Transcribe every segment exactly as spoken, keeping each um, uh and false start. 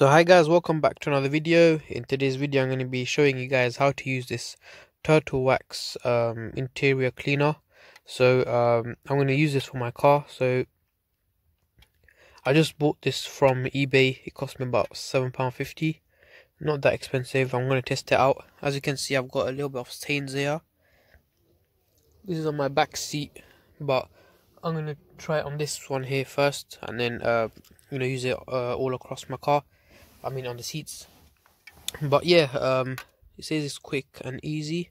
So hi guys, welcome back to another video. In today's video I'm going to be showing you guys how to use this Turtle Wax um, interior cleaner. So um, I'm going to use this for my car. So I just bought this from eBay. It cost me about seven pounds fifty. Not that expensive. I'm going to test it out. As you can see, I've got a little bit of stains here. This is on my back seat, but I'm going to try it on this one here first, and then uh, you know, use it uh, all across my car. I mean on the seats. But yeah, um, it says it's quick and easy.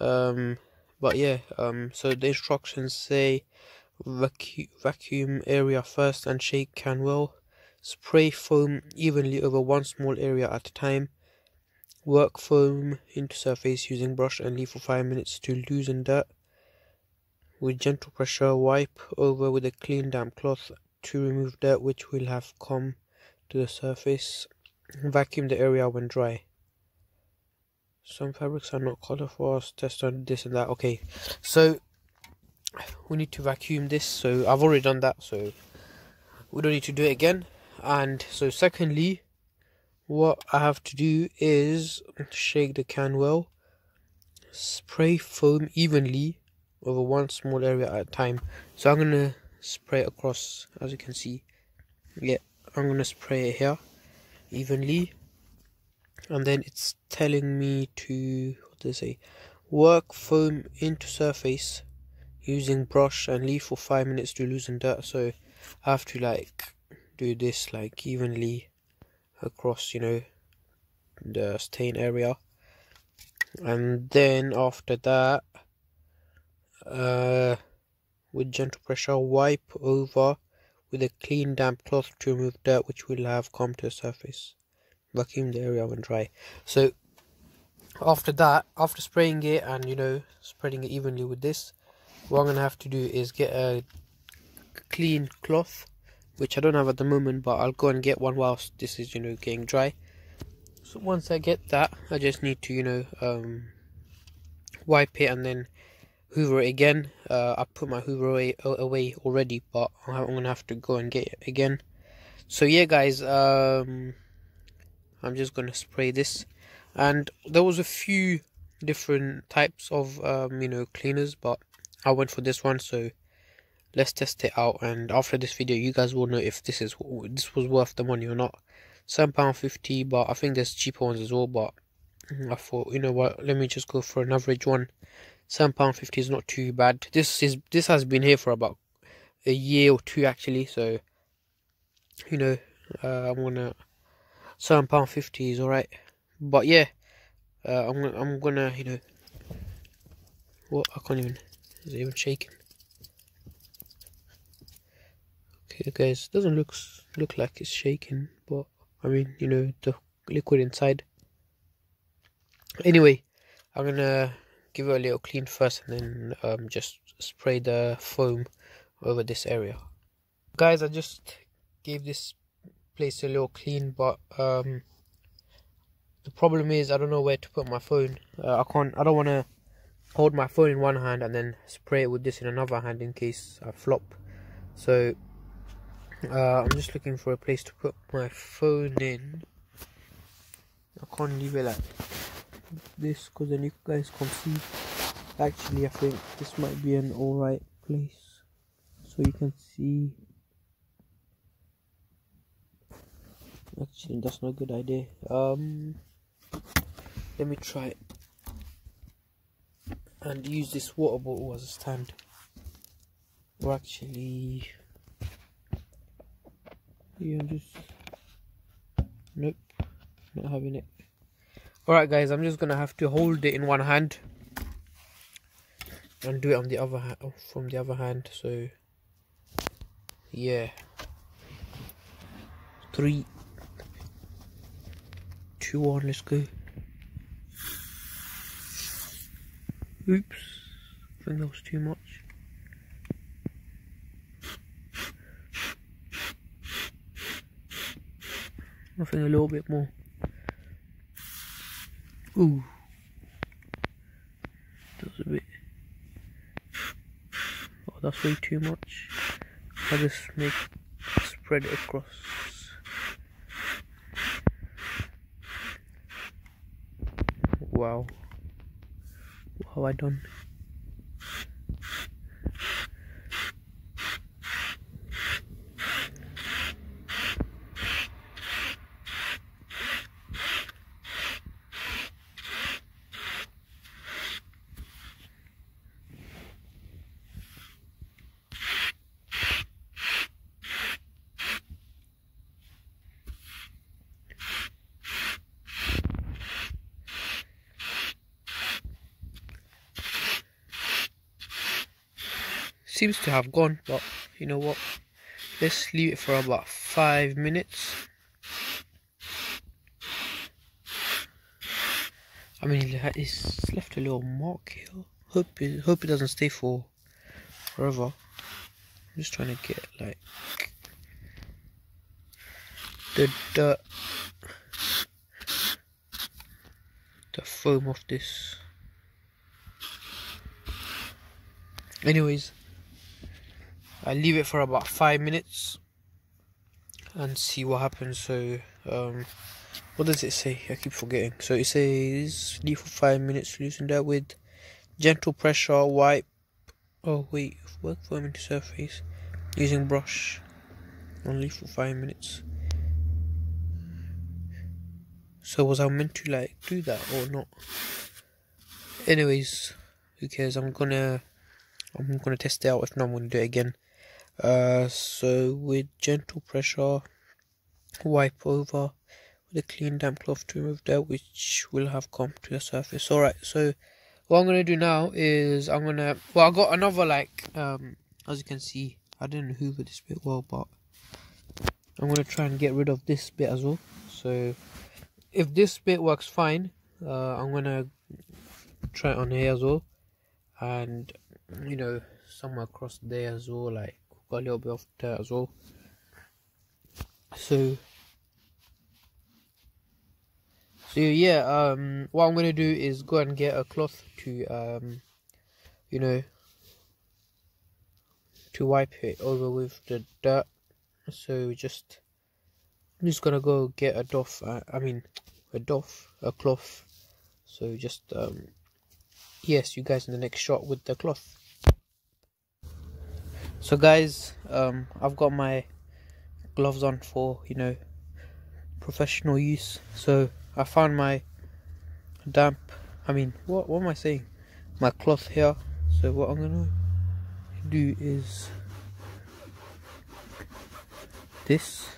Um, but yeah, um, so the instructions say vacu vacuum area first and shake can well. Spray foam evenly over one small area at a time. Work foam into surface using brush and leave for five minutes to loosen dirt. With gentle pressure, wipe over with a clean damp cloth to remove dirt which will have come to the surface. Vacuum the area when dry. Some fabrics are not colour for us. Test on this and that. Okay, so we need to vacuum this. So I've already done that, so we don't need to do it again. And so secondly, what I have to do is shake the can well. Spray foam evenly over one small area at a time. So I'm gonna spray it across, as you can see. Yeah, I'm gonna spray it here evenly, and then it's telling me to, what do they say, work foam into surface using brush and leave for five minutes to loosen dirt. So I have to like do this like evenly across, you know, the stain area, and then after that, uh with gentle pressure, wipe over with a clean damp cloth to remove dirt which will have come to the surface. Vacuum the area when dry. So after that, after spraying it and, you know, spreading it evenly with this, what I'm gonna have to do is get a clean cloth, which I don't have at the moment, but I'll go and get one whilst this is, you know, getting dry. So once I get that, I just need to, you know, um wipe it and then hoover it again. uh, I put my hoover away, away already, but I'm gonna have to go and get it again. So yeah guys, um, I'm just gonna spray this. And there was a few different types of um, you know, cleaners, but I went for this one, so let's test it out. And after this video you guys will know if this is this was worth the money or not. Seven pounds fifty, but I think there's cheaper ones as well, but I thought, you know what, let me just go for an average one. Seven pounds fifty is not too bad. This is this has been here for about a year or two actually, so you know, uh, I'm gonna, seven pounds fifty is alright. But yeah, uh, I'm gonna I'm gonna you know what, I can't even, is it even shaking? Okay guys, it doesn't look look like it's shaking, but I mean, you know, the liquid inside. Anyway, I'm gonna give it a little clean first, and then um, just spray the foam over this area. Guys, I just gave this place a little clean, but um, the problem is I don't know where to put my phone. Uh, I can't. I don't want to hold my phone in one hand and then spray it with this in another hand in case I flop. So uh, I'm just looking for a place to put my phone in. I can't leave it like this because then you guys can see. Actually, I think this might be an alright place, so you can see. Actually, that's not a good idea. Um let me try and use this water bottle as a stand, or actually, yeah, I'm just, nope, not having it. Alright guys, I'm just gonna have to hold it in one hand and do it on the other hand, from the other hand. So yeah, three, two, one, let's go. Oops, I think that was too much. I think a little bit more. Ooh, that's a bit, oh, that's way too much. I'll just make, spread it across. Wow. What have I done? Seems to have gone, but you know what, let's leave it for about five minutes. I mean, it's left a little mark here. Hope it, hope it doesn't stay for forever. I'm just trying to get like the dirt, the foam off this. Anyways, I leave it for about five minutes and see what happens. So, um, what does it say? I keep forgetting. So it says leave for five minutes, loosen that with gentle pressure. Wipe. Oh wait, work foam into surface using brush. And leave for five minutes. So was I meant to like do that or not? Anyways, who cares? I'm gonna, I'm gonna test it out. If not, I'm gonna do it again. Uh, so with gentle pressure, wipe over with a clean damp cloth to remove dirt which will have come to the surface. Alright, so what I'm gonna do now is I'm gonna, well, I got another like, um, as you can see, I didn't hoover this bit well, but I'm gonna try and get rid of this bit as well. So if this bit works fine, uh, I'm gonna try it on here as well, and you know, somewhere across there as well, like got a little bit of dirt as well. So, so yeah, um, what I'm gonna do is go and get a cloth to, um, you know, to wipe it over with the dirt. So just, I'm just gonna go get a doff. Uh, I mean, a doff, a cloth. So just, um, yes, you guys in the next shot with the cloth. So guys, um, I've got my gloves on for, you know, professional use. So I found my damp, I mean, what, what am I saying? My cloth here. So what I'm gonna do is this.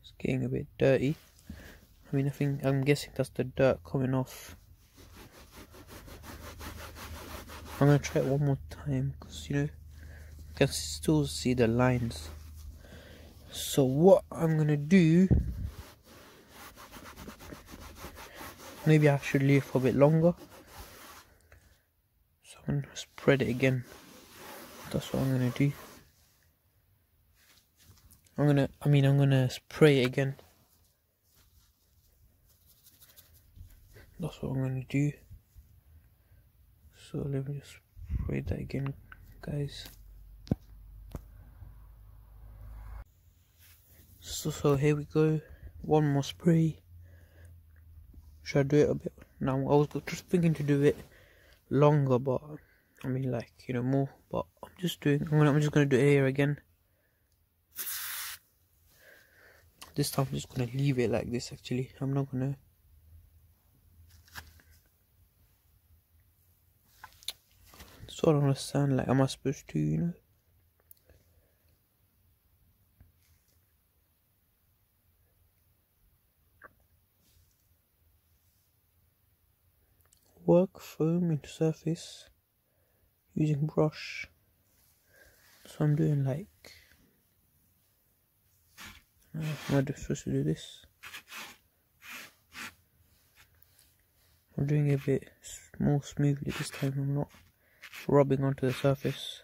It's getting a bit dirty. I mean, I think, I'm guessing that's the dirt coming off. I'm gonna try it one more time because, you know, you can still see the lines. So what I'm gonna do, maybe I should leave for a bit longer. So I'm gonna spread it again. That's what I'm gonna do. I'm gonna, I mean, I'm gonna spray it again. That's what I'm gonna do. So let me just spray that again, guys. So, so here we go. One more spray. Should I do it a bit? No, I was just thinking to do it longer, but I mean, like, you know, more. But I'm just doing. I'm gonna. I'm just gonna do it here again. This time, I'm just gonna leave it like this. Actually, I'm not gonna. So I don't understand, like, am I supposed to, you know? Work foam into surface using brush. So I'm doing like, am I supposed to do this? I'm doing a bit more smoothly this time, I'm not rubbing onto the surface.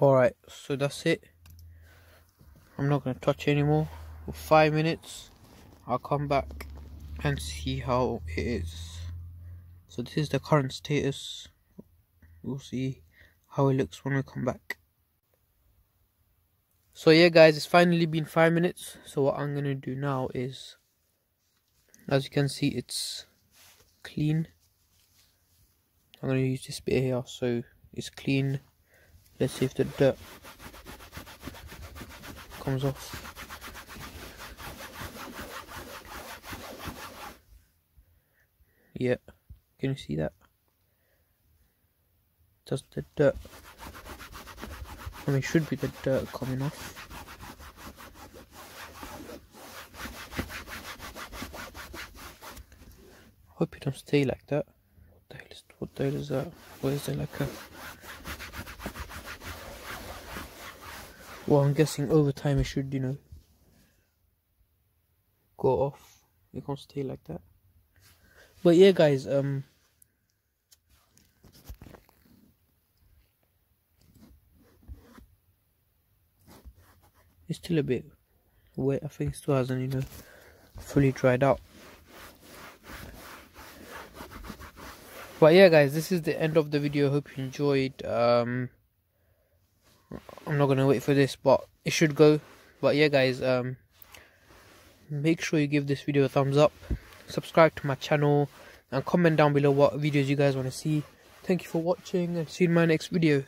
Alright, so that's it. I'm not going to touch it anymore. For five minutes, I'll come back and see how it is. So this is the current status. We'll see how it looks when we come back. So yeah guys, it's finally been five minutes. So what I'm going to do now is, as you can see, it's clean. I'm going to use this bit here so it's clean. Let's see if the dirt comes off. Yeah, can you see that? Does the dirt, I mean, should be the dirt coming off. Hope it don't stay like that. What the hell is, what the hell is that? Where is there like a... Well, I'm guessing over time it should, you know, go off. It can't stay like that. But yeah guys, um it's still a bit wet. I think it still hasn't, you know, fully dried out. But yeah guys, this is the end of the video. Hope you enjoyed. um I'm not gonna wait for this, but it should go. But yeah guys, um make sure you give this video a thumbs up, subscribe to my channel, and comment down below what videos you guys want to see. Thank you for watching, and see you in my next video.